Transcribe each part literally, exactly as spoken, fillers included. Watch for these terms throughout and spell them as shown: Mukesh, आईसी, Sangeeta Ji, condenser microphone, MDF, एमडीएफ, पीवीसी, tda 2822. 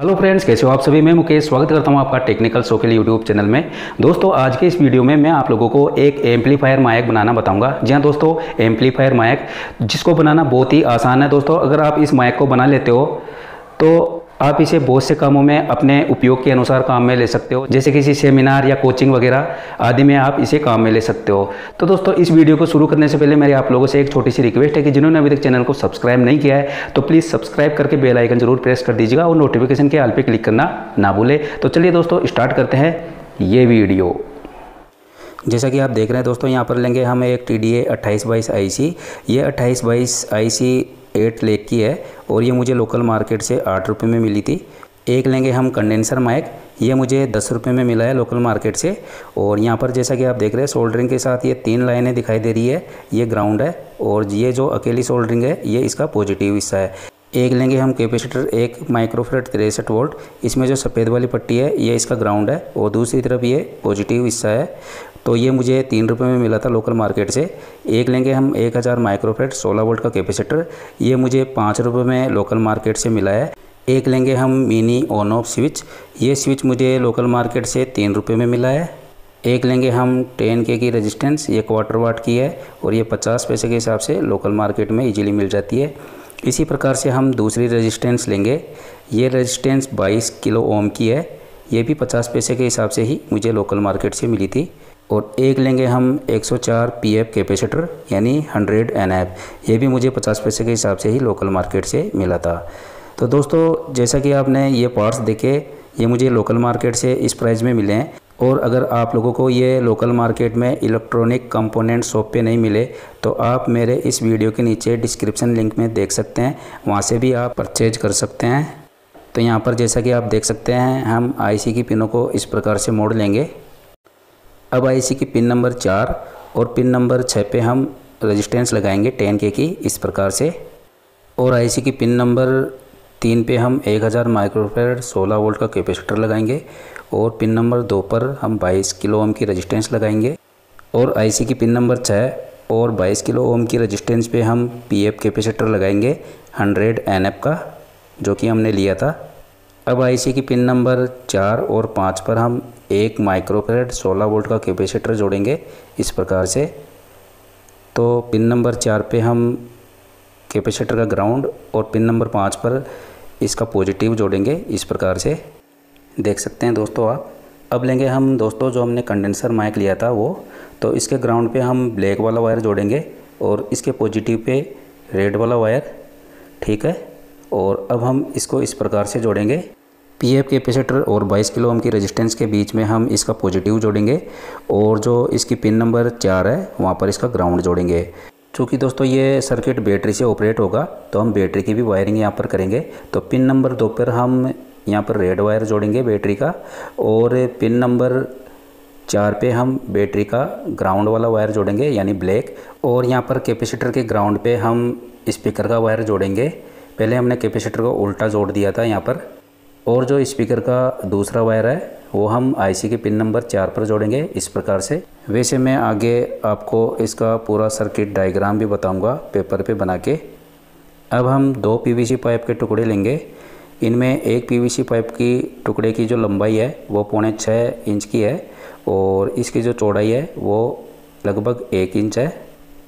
Hello friends, कैसे हो आप सभी। मैं मुकेश स्वागत करता हूं आपका टेक्निकल शो के लिए यूट्यूब चैनल में। दोस्तों, आज के इस वीडियो में मैं आप लोगों को एक एम्पलीफायर माइक बनाना बताऊंगा। जी हां दोस्तों, एम्पलीफायर माइक जिसको बनाना बहुत ही आसान है। दोस्तों, अगर आप इस माइक को बना लेते हो तो आप इसे बहुत से कामों में अपने उपयोग के अनुसार काम में ले सकते हो, जैसे किसी सेमिनार या कोचिंग वगैरह आदि में आप इसे काम में ले सकते हो। तो दोस्तों, इस वीडियो को शुरू करने से पहले मेरे आप लोगों से एक छोटी सी रिक्वेस्ट है कि जिन्होंने अभी तक चैनल को सब्सक्राइब नहीं किया है तो प्लीज़ सब्सक्राइब करके बेल आइकन जरूर प्रेस कर दीजिएगा और नोटिफिकेशन के ऑल पे क्लिक करना ना भूले। तो चलिए दोस्तों, स्टार्ट करते हैं ये वीडियो। जैसा कि आप देख रहे हैं दोस्तों, यहाँ पर लेंगे हम एक टी डी ए अट्ठाईस बाईस आई सी। ये अट्ठाईस बाईस आई सी एट लेग की है और ये मुझे लोकल मार्केट से आठ रुपये में मिली थी। एक लेंगे हम कंडेंसर माइक, ये मुझे दस रुपये में मिला है लोकल मार्केट से। और यहाँ पर जैसा कि आप देख रहे हैं, सोल्डरिंग के साथ ये तीन लाइनें दिखाई दे रही है, ये ग्राउंड है और ये जो अकेली सोल्डरिंग है ये इसका पॉजिटिव हिस्सा है। एक लेंगे हम कैपेसिटर एक माइक्रोफेरेड तिरसठ वोल्ट, इसमें जो सफ़ेद वाली पट्टी है ये इसका ग्राउंड है और दूसरी तरफ ये पॉजिटिव हिस्सा है। तो ये मुझे तीन रुपये में मिला था लोकल मार्केट से। एक लेंगे हम एक हज़ार माइक्रोफेरेड सोलह वोल्ट का कैपेसिटर, ये मुझे पाँच रुपये में लोकल मार्केट से मिला है। एक लेंगे हम मिनी ऑन ऑफ स्विच, ये स्विच मुझे लोकल मार्केट से तीन रुपये में मिला है। एक लेंगे हम टेन के की रजिस्टेंस, ये क्वार्टर वाट की है और ये पचास पैसे के हिसाब से लोकल मार्केट में ईजिली मिल जाती है। इसी प्रकार से हम दूसरी रेजिस्टेंस लेंगे, ये रेजिस्टेंस बाईस किलो ओम की है, ये भी पचास पैसे के हिसाब से ही मुझे लोकल मार्केट से मिली थी। और एक लेंगे हम एक सौ चार पीएफ कैपेसिटर यानी हंड्रेड एनएफ, ये भी मुझे पचास पैसे के हिसाब से ही लोकल मार्केट से मिला था। तो दोस्तों, जैसा कि आपने ये पार्ट्स देखे, ये मुझे लोकल मार्केट से इस प्राइस में मिले हैं। और अगर आप लोगों को ये लोकल मार्केट में इलेक्ट्रॉनिक कंपोनेंट शॉप पे नहीं मिले तो आप मेरे इस वीडियो के नीचे डिस्क्रिप्शन लिंक में देख सकते हैं, वहाँ से भी आप परचेज कर सकते हैं। तो यहाँ पर जैसा कि आप देख सकते हैं, हम आईसी की पिनों को इस प्रकार से मोड़ लेंगे। अब आईसी की पिन नंबर चार और पिन नंबर छः पे हम रजिस्टेंस लगाएंगे टेन के की इस प्रकार से, और आईसी की पिन नंबर तीन पे हम एक हज़ार माइक्रोफेरेड सोलह वोल्ट का कैपेसिटर लगाएंगे और पिन नंबर दो पर हम बाईस किलो ओम की रेजिस्टेंस लगाएंगे। और आईसी की पिन नंबर छः और बाईस किलो ओम की रेजिस्टेंस पे हम पीएफ कैपेसिटर लगाएंगे हंड्रेड एनएफ का, जो कि हमने लिया था। अब आईसी की पिन नंबर चार और पाँच पर हम एक माइक्रोफेरेड सोलह वोल्ट का कैपेसिटर जोड़ेंगे इस प्रकार से। तो पिन नंबर चार पर हम कैपेसिटर का ग्राउंड और पिन नंबर पाँच पर इसका पॉजिटिव जोड़ेंगे इस प्रकार से, देख सकते हैं दोस्तों आप। अब लेंगे हम दोस्तों जो हमने कंडेंसर माइक लिया था वो, तो इसके ग्राउंड पे हम ब्लैक वाला वायर जोड़ेंगे और इसके पॉजिटिव पे रेड वाला वायर, ठीक है। और अब हम इसको इस प्रकार से जोड़ेंगे। पीएफ कैपेसिटर और बाईस किलो ओम की रेजिस्टेंस के बीच में हम इसका पॉजिटिव जोड़ेंगे और जो इसकी पिन नंबर चार है वहाँ पर इसका ग्राउंड जोड़ेंगे। चूँकि दोस्तों ये सर्किट बैटरी से ऑपरेट होगा तो हम बैटरी की भी वायरिंग यहाँ पर करेंगे। तो पिन नंबर दो पर हम यहाँ पर रेड वायर जोड़ेंगे बैटरी का, और पिन नंबर चार पे हम बैटरी का ग्राउंड वाला वायर जोड़ेंगे यानी ब्लैक। और यहाँ पर कैपेसिटर के ग्राउंड पे हम स्पीकर का वायर जोड़ेंगे। पहले हमने कैपेसिटर को उल्टा जोड़ दिया था यहाँ पर। और जो स्पीकर का दूसरा वायर है वो हम आईसी के पिन नंबर चार पर जोड़ेंगे इस प्रकार से। वैसे मैं आगे आपको इसका पूरा सर्किट डायग्राम भी बताऊंगा पेपर पे बना के। अब हम दो पीवीसी पाइप के टुकड़े लेंगे, इनमें एक पीवीसी पाइप की टुकड़े की जो लंबाई है वो पौने छः इंच की है और इसकी जो चौड़ाई है वो लगभग एक इंच है।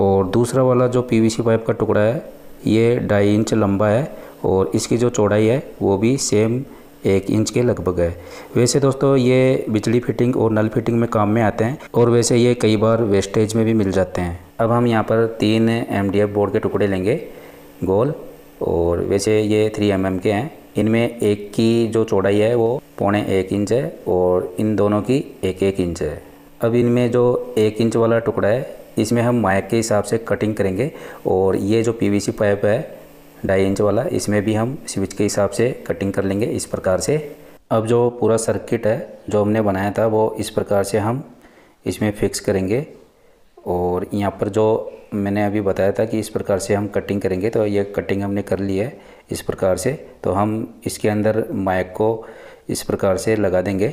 और दूसरा वाला जो पीवीसी पाइप का टुकड़ा है ये ढाई इंच लंबा है और इसकी जो चौड़ाई है वो भी सेम एक इंच के लगभग है। वैसे दोस्तों ये बिजली फिटिंग और नल फिटिंग में काम में आते हैं और वैसे ये कई बार वेस्टेज में भी मिल जाते हैं। अब हम यहाँ पर तीन एमडीएफ बोर्ड के टुकड़े लेंगे गोल, और वैसे ये थ्री एमएम के हैं। इनमें एक की जो चौड़ाई है वो पौने एक इंच है और इन दोनों की एक एक इंच है। अब इनमें जो एक इंच वाला टुकड़ा है इसमें हम माइक के हिसाब से कटिंग करेंगे, और ये जो पीवीसी पाइप है ढाई इंच वाला इसमें भी हम स्विच के हिसाब से कटिंग कर लेंगे इस प्रकार से। अब जो पूरा सर्किट है जो हमने बनाया था वो इस प्रकार से हम इसमें फिक्स करेंगे। और यहाँ पर जो मैंने अभी बताया था कि इस प्रकार से हम कटिंग करेंगे, तो ये कटिंग हमने कर ली है इस प्रकार से। तो हम इसके अंदर माइक को इस प्रकार से लगा देंगे,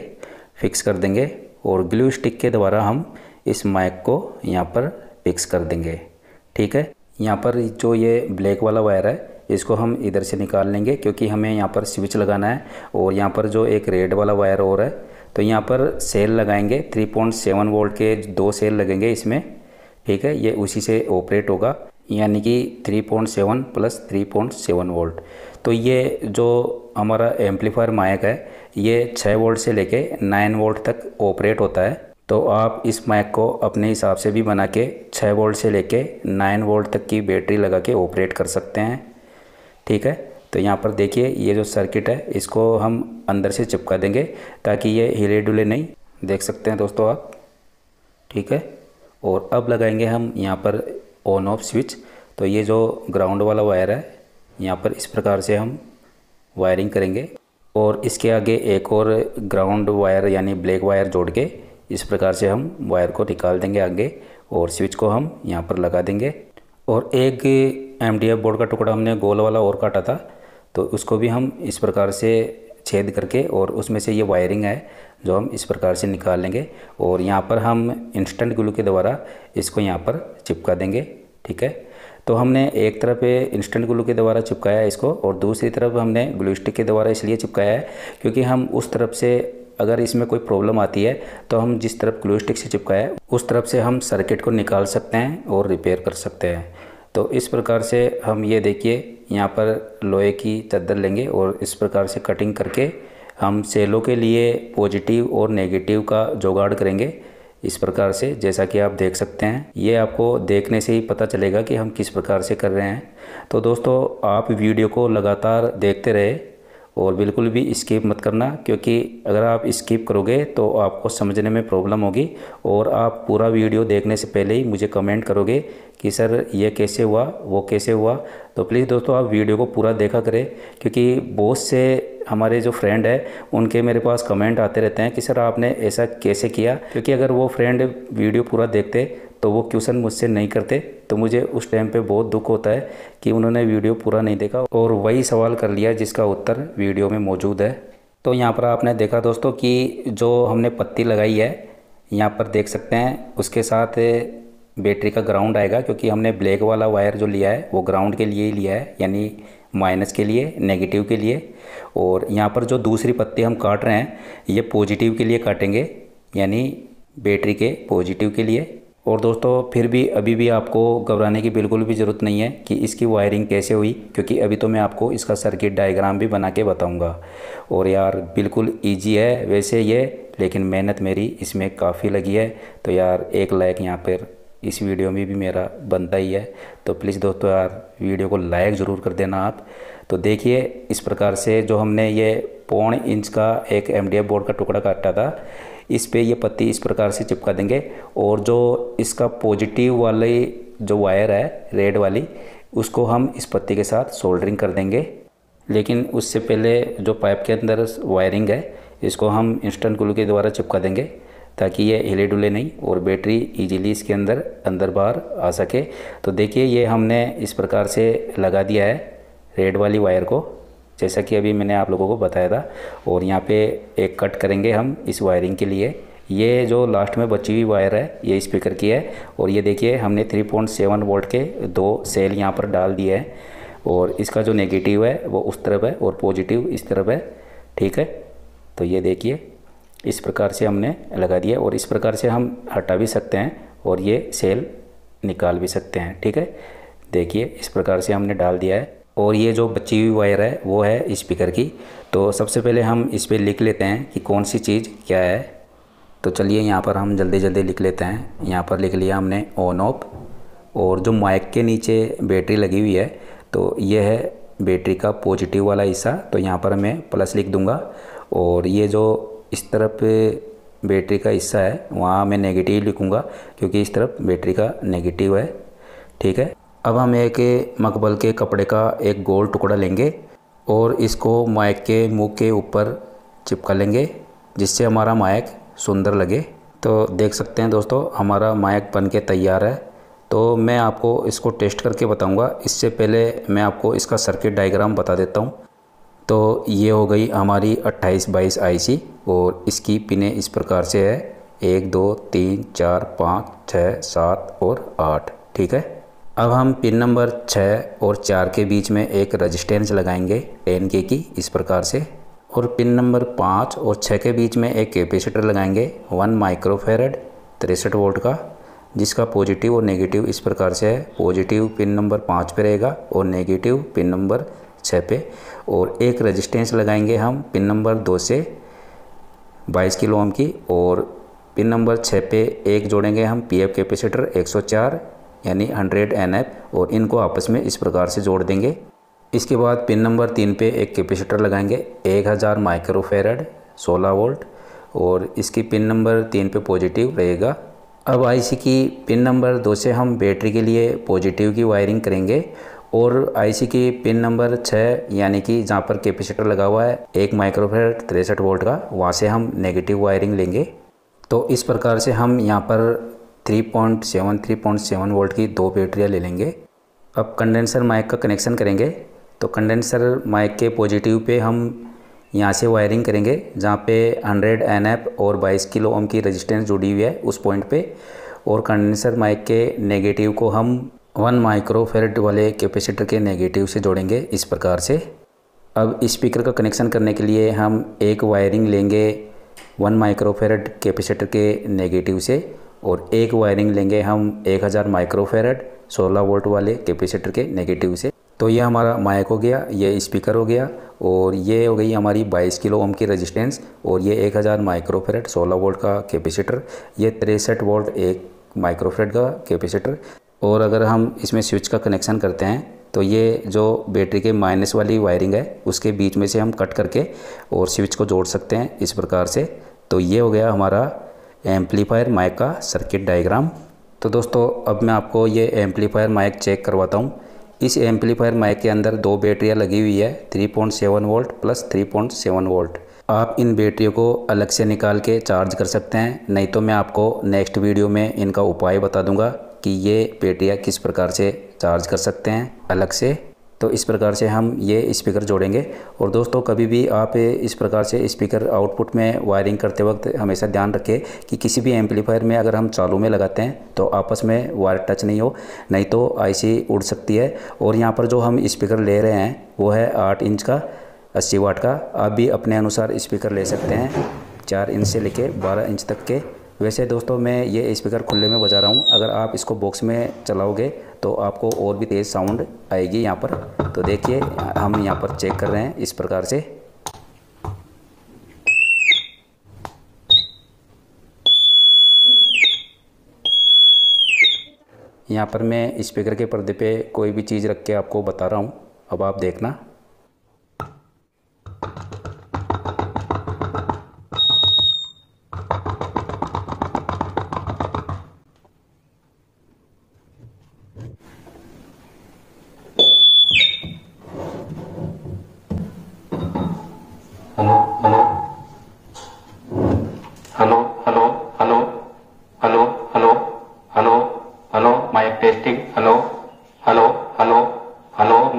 फिक्स कर देंगे, और ग्लू स्टिक के द्वारा हम इस माइक को यहाँ पर फिक्स कर देंगे, ठीक है। यहाँ पर जो ये ब्लैक वाला वायर है इसको हम इधर से निकाल लेंगे क्योंकि हमें यहाँ पर स्विच लगाना है। और यहाँ पर जो एक रेड वाला वायर और है तो यहाँ पर सेल लगाएंगे, थ्री पॉइंट सेवन वोल्ट के दो सेल लगेंगे इसमें, ठीक है। ये उसी से ऑपरेट होगा, यानी कि three point seven plus three point seven volt. तो ये जो हमारा एम्पलीफायर माइक है ये सिक्स वोल्ट से लेके नाइन वोल्ट तक ऑपरेट होता है। तो आप इस माइक को अपने हिसाब से भी बना के सिक्स वोल्ट से लेके नाइन वोल्ट तक की बैटरी लगा के ऑपरेट कर सकते हैं, ठीक है। तो यहाँ पर देखिए ये जो सर्किट है इसको हम अंदर से चिपका देंगे ताकि ये हिले डुले नहीं, देख सकते हैं दोस्तों आप, ठीक है। और अब लगाएंगे हम यहाँ पर ऑन ऑफ स्विच। तो ये जो ग्राउंड वाला वायर है यहाँ पर इस प्रकार से हम वायरिंग करेंगे और इसके आगे एक और ग्राउंड वायर यानी ब्लैक वायर जोड़ के इस प्रकार से हम वायर को निकाल देंगे आगे और स्विच को हम यहाँ पर लगा देंगे। और एक एम डी एफ बोर्ड का टुकड़ा हमने गोल वाला और काटा था तो उसको भी हम इस प्रकार से छेद करके और उसमें से ये वायरिंग है जो हम इस प्रकार से निकाल लेंगे और यहाँ पर हम इंस्टेंट ग्लू के द्वारा इसको यहाँ पर चिपका देंगे, ठीक है। तो हमने एक तरफ इंस्टेंट ग्लू के द्वारा चिपकाया है इसको और दूसरी तरफ हमने ग्लू स्टिक के द्वारा इसलिए चिपकाया है क्योंकि हम उस तरफ से अगर इसमें कोई प्रॉब्लम आती है तो हम जिस तरफ ग्लू स्टिक से चिपकाया है उस तरफ से हम सर्किट को निकाल सकते हैं और रिपेयर कर सकते हैं। तो इस प्रकार से हम ये देखिए यहाँ पर लोहे की चादर लेंगे और इस प्रकार से कटिंग करके हम सेलों के लिए पॉजिटिव और नेगेटिव का जुगाड़ करेंगे इस प्रकार से, जैसा कि आप देख सकते हैं। ये आपको देखने से ही पता चलेगा कि हम किस प्रकार से कर रहे हैं। तो दोस्तों आप वीडियो को लगातार देखते रहे और बिल्कुल भी स्किप मत करना क्योंकि अगर आप स्किप करोगे तो आपको समझने में प्रॉब्लम होगी। और आप पूरा वीडियो देखने से पहले ही मुझे कमेंट करोगे कि सर ये कैसे हुआ वो कैसे हुआ। तो प्लीज़ दोस्तों आप वीडियो को पूरा देखा करें क्योंकि बहुत से हमारे जो फ्रेंड है उनके मेरे पास कमेंट आते रहते हैं कि सर आपने ऐसा कैसे किया, क्योंकि अगर वो फ्रेंड वीडियो पूरा देखते तो वो क्वेश्चन मुझसे नहीं करते। तो मुझे उस टाइम पे बहुत दुख होता है कि उन्होंने वीडियो पूरा नहीं देखा और वही सवाल कर लिया जिसका उत्तर वीडियो में मौजूद है। तो यहाँ पर आपने देखा दोस्तों कि जो हमने पत्ती लगाई है यहाँ पर देख सकते हैं, उसके साथ बैटरी का ग्राउंड आएगा क्योंकि हमने ब्लैक वाला वायर जो लिया है वो ग्राउंड के लिए ही लिया है, यानी माइनस के लिए, नेगेटिव के लिए। और यहाँ पर जो दूसरी पत्ती हम काट रहे हैं ये पॉजिटिव के लिए काटेंगे, यानी बैटरी के पॉजिटिव के लिए। और दोस्तों फिर भी अभी भी आपको घबराने की बिल्कुल भी ज़रूरत नहीं है कि इसकी वायरिंग कैसे हुई, क्योंकि अभी तो मैं आपको इसका सर्किट डायग्राम भी बना के बताऊँगा। और यार बिल्कुल ईजी है वैसे ये, लेकिन मेहनत मेरी इसमें काफ़ी लगी है। तो यार एक लाइक यहाँ पर इस वीडियो में भी मेरा बनता ही है। तो प्लीज़ दोस्तों यार वीडियो को लाइक ज़रूर कर देना आप। तो देखिए इस प्रकार से जो हमने ये पौन इंच का एक एमडीएफ बोर्ड का टुकड़ा काटा था इस पे ये पत्ती इस प्रकार से चिपका देंगे और जो इसका पॉजिटिव वाली जो वायर है रेड वाली उसको हम इस पत्ती के साथ सोल्डरिंग कर देंगे। लेकिन उससे पहले जो पाइप के अंदर वायरिंग है इसको हम इंस्टेंट ग्लू के द्वारा चिपका देंगे ताकि ये हिले डुले नहीं और बैटरी इजीली इसके अंदर अंदर बाहर आ सके। तो देखिए ये हमने इस प्रकार से लगा दिया है रेड वाली वायर को, जैसा कि अभी मैंने आप लोगों को बताया था। और यहाँ पे एक कट करेंगे हम इस वायरिंग के लिए। ये जो लास्ट में बची हुई वायर है ये स्पीकर की है और ये देखिए हमने थ्री पॉइंट सेवन वोल्ट के दो सेल यहाँ पर डाल दिए हैं और इसका जो नेगेटिव है वो उस तरफ है और पॉजिटिव इस तरफ है, ठीक है। तो ये देखिए इस प्रकार से हमने लगा दिया और इस प्रकार से हम हटा भी सकते हैं और ये सेल निकाल भी सकते हैं, ठीक है। देखिए इस प्रकार से हमने डाल दिया है और ये जो बची हुई वायर है वो है स्पीकर की। तो सबसे पहले हम इस पे लिख लेते हैं कि कौन सी चीज़ क्या है। तो चलिए यहाँ पर हम जल्दी जल्दी लिख लेते हैं। यहाँ पर लिख लिया हमने ऑन ऑफ और जो माइक के नीचे बैटरी लगी हुई है तो ये है बैटरी का पॉजिटिव वाला हिस्सा, तो यहाँ पर मैं प्लस लिख दूँगा। और ये जो इस तरफ बैटरी का हिस्सा है वहाँ मैं नेगेटिव लिखूँगा क्योंकि इस तरफ बैटरी का नेगेटिव है, ठीक है। अब हम एक मखमल के कपड़े का एक गोल टुकड़ा लेंगे और इसको माइक के मुंह के ऊपर चिपका लेंगे जिससे हमारा माइक सुंदर लगे। तो देख सकते हैं दोस्तों हमारा माइक बन के तैयार है। तो मैं आपको इसको टेस्ट करके बताऊँगा, इससे पहले मैं आपको इसका सर्किट डायग्राम बता देता हूँ। तो ये हो गई हमारी अट्ठाईस बाईस आईसी और इसकी पिनें इस प्रकार से है एक दो तीन चार पाँच छः सात और आठ, ठीक है। अब हम पिन नंबर छः और चार के बीच में एक रजिस्टेंस लगाएंगे टेन के की इस प्रकार से, और पिन नंबर पाँच और छः के बीच में एक कैपेसिटर लगाएंगे वन माइक्रोफेरेड तिरसठ वोल्ट का, जिसका पॉजिटिव और नेगेटिव इस प्रकार से है। पॉजिटिव पिन नंबर पाँच पे रहेगा और नेगेटिव पिन नंबर छः पे, और एक रजिस्टेंस लगाएंगे हम पिन नंबर दो से बाईस किलो ओम की, और पिन नंबर छः पे एक जोड़ेंगे हम पीएफ कैपेसिटर एक सौ चार यानी हंड्रेड एन एफ, और इनको आपस में इस प्रकार से जोड़ देंगे। इसके बाद पिन नंबर तीन पे एक कैपेसिटर लगाएंगे एक हज़ार माइक्रोफेरेड सोलह वोल्ट, और इसकी पिन नंबर तीन पे पॉजिटिव रहेगा। अब आईसी की पिन नंबर दो से हम बैटरी के लिए पॉजिटिव की वायरिंग करेंगे, और आईसी की पिन नंबर छः यानी कि जहाँ पर कैपेसिटर लगा हुआ है एक माइक्रोफेरेड तिरसठ वोल्ट का, वहाँ से हम नेगेटिव वायरिंग लेंगे। तो इस प्रकार से हम यहाँ पर तीन पॉइंट सात तीन पॉइंट सात वोल्ट की दो बैटरियाँ ले लेंगे। अब कंडेंसर माइक का कनेक्शन करेंगे, तो कंडेंसर माइक के पॉजिटिव पे हम यहाँ से वायरिंग करेंगे जहाँ पे हंड्रेड एन एफ और बाईस किलो ओम की रेजिस्टेंस जुड़ी हुई है उस पॉइंट पे, और कंडेंसर माइक के नेगेटिव को हम वन माइक्रोफेरेड वाले कैपेसिटर के नेगेटिव से जोड़ेंगे इस प्रकार से। अब स्पीकर का कनेक्शन करने के लिए हम एक वायरिंग लेंगे वन माइक्रोफेरेड कैपेसिटर के नेगेटिव से, और एक वायरिंग लेंगे हम एक हज़ार माइक्रोफेरेड सोलह वोल्ट वाले कैपेसिटर के नेगेटिव से। तो ये हमारा माइक हो गया, ये स्पीकर हो गया, और ये हो गई हमारी बाईस किलो ओम की रेजिस्टेंस, और ये एक हज़ार माइक्रोफेरेड सोलह वोल्ट का कैपेसिटर, ये तिरसठ वोल्ट एक माइक्रोफेरेड का कैपेसिटर। और अगर हम इसमें स्विच का कनेक्शन करते हैं तो ये जो बैटरी के माइनस वाली वायरिंग है उसके बीच में से हम कट करके और स्विच को जोड़ सकते हैं इस प्रकार से। तो ये हो गया हमारा एम्पलीफायर माइक का सर्किट डायग्राम। तो दोस्तों अब मैं आपको ये एम्पलीफायर माइक चेक करवाता हूँ। इस एम्पलीफायर माइक के अंदर दो बैटरियाँ लगी हुई है तीन पॉइंट सात वोल्ट प्लस तीन पॉइंट सात वोल्ट। आप इन बैटरियों को अलग से निकाल के चार्ज कर सकते हैं, नहीं तो मैं आपको नेक्स्ट वीडियो में इनका उपाय बता दूंगा कि ये बैटरियाँ किस प्रकार से चार्ज कर सकते हैं अलग से। तो इस प्रकार से हम ये स्पीकर जोड़ेंगे। और दोस्तों कभी भी आप इस प्रकार से स्पीकर आउटपुट में वायरिंग करते वक्त हमेशा ध्यान रखें कि किसी भी एम्पलीफायर में अगर हम चालू में लगाते हैं तो आपस में वायर टच नहीं हो, नहीं तो आईसी उड़ सकती है। और यहाँ पर जो हम स्पीकर ले रहे हैं वो है आठ इंच का अस्सी वाट का, आप भी अपने अनुसार स्पीकर ले सकते हैं चार इंच से लेके बारह इंच तक के। वैसे दोस्तों मैं ये स्पीकर खुले में बजा रहा हूँ, अगर आप इसको बॉक्स में चलाओगे तो आपको और भी तेज़ साउंड आएगी यहाँ पर। तो देखिए हम यहाँ पर चेक कर रहे हैं इस प्रकार से। यहाँ पर मैं स्पीकर के पर्दे पे कोई भी चीज़ रख के आपको बता रहा हूँ, अब आप देखना।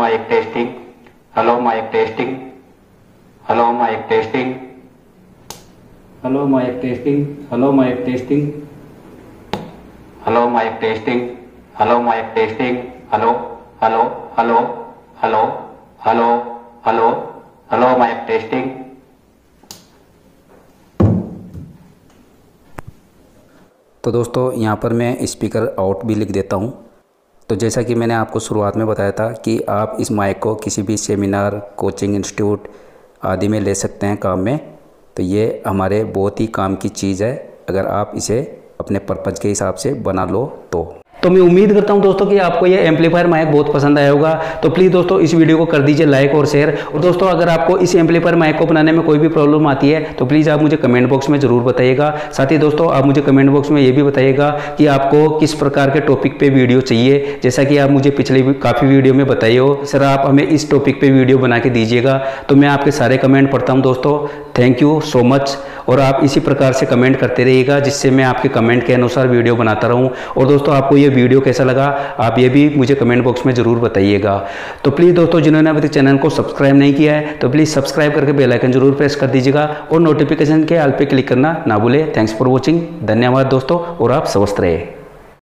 Hello mic testing. Hello mic testing. Hello mic testing. Hello mic testing. Hello. Hello. Hello. Hello. Hello. Hello. Hello mic testing. तो दोस्तों यहाँ पर मैं स्पीकर आउट भी लिख देता हूँ। तो जैसा कि मैंने आपको शुरुआत में बताया था कि आप इस माइक को किसी भी सेमिनार, कोचिंग इंस्टीट्यूट आदि में ले सकते हैं काम में। तो ये हमारे बहुत ही काम की चीज़ है अगर आप इसे अपने पर्पज़ के हिसाब से बना लो तो। तो मैं उम्मीद करता हूं दोस्तों कि आपको ये एम्पलीफायर माइक बहुत पसंद आया होगा। तो प्लीज़ दोस्तों इस वीडियो को कर दीजिए लाइक और शेयर। और दोस्तों अगर आपको इस एम्पलीफायर माइक को बनाने में कोई भी प्रॉब्लम आती है तो प्लीज़ आप मुझे कमेंट बॉक्स में ज़रूर बताइएगा। साथ ही दोस्तों आप मुझे कमेंट बॉक्स में ये भी बताइएगा कि आपको किस प्रकार के टॉपिक पर वीडियो चाहिए, जैसा कि आप मुझे पिछले काफ़ी वीडियो में बताइए हो सर आप हमें इस टॉपिक पर वीडियो बना के दीजिएगा। तो मैं आपके सारे कमेंट पढ़ता हूँ दोस्तों, थैंक यू सो मच। और आप इसी प्रकार से कमेंट करते रहिएगा जिससे मैं आपके कमेंट के अनुसार वीडियो बनाता रहूँ। और दोस्तों आपको ये वीडियो कैसा लगा आप ये भी मुझे कमेंट बॉक्स में जरूर बताइएगा। तो प्लीज़ दोस्तों जिन्होंने अभी तक चैनल को सब्सक्राइब नहीं किया है तो प्लीज़ सब्सक्राइब करके बेल आइकन जरूर प्रेस कर दीजिएगा और नोटिफिकेशन के ऑल पे क्लिक करना ना भूलें। थैंक्स फॉर वॉचिंग, धन्यवाद दोस्तों, और आप स्वस्थ रहे।